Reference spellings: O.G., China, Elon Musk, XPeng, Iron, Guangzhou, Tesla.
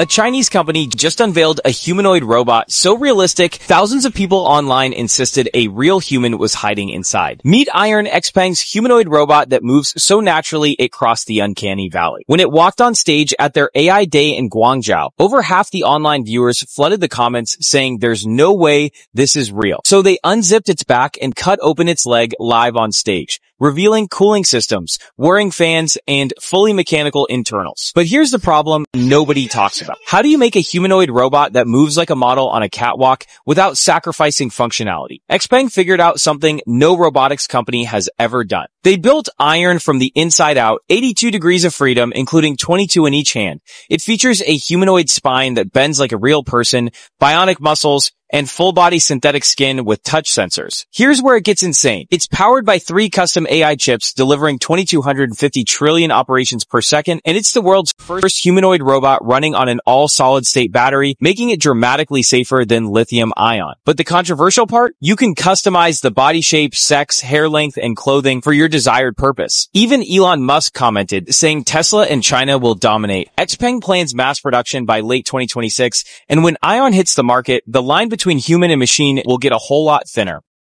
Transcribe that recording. A Chinese company just unveiled a humanoid robot so realistic, thousands of people online insisted a real human was hiding inside. Meet Iron, XPeng's humanoid robot that moves so naturally it crossed the uncanny valley. When it walked on stage at their AI Day in Guangzhou, over half the online viewers flooded the comments saying there's no way this is real. So they unzipped its back and cut open its leg live on stage, revealing cooling systems, whirring fans, and fully mechanical internals. But here's the problem nobody talks about. How do you make a humanoid robot that moves like a model on a catwalk without sacrificing functionality? XPeng figured out something no robotics company has ever done. They built Iron from the inside out, 82 degrees of freedom, including 22 in each hand. It features a humanoid spine that bends like a real person, bionic muscles, and full-body synthetic skin with touch sensors. Here's where it gets insane. It's powered by 3 custom AI chips, delivering 2,250 trillion operations per second, and it's the world's first humanoid robot running on an all-solid-state battery, making it dramatically safer than lithium-ion. But the controversial part? You can customize the body shape, sex, hair length, and clothing for your desired purpose. Even Elon Musk commented, saying Tesla and China will dominate. XPeng plans mass production by late 2026, and when Iron hits the market, the line between human and machine will get a whole lot thinner.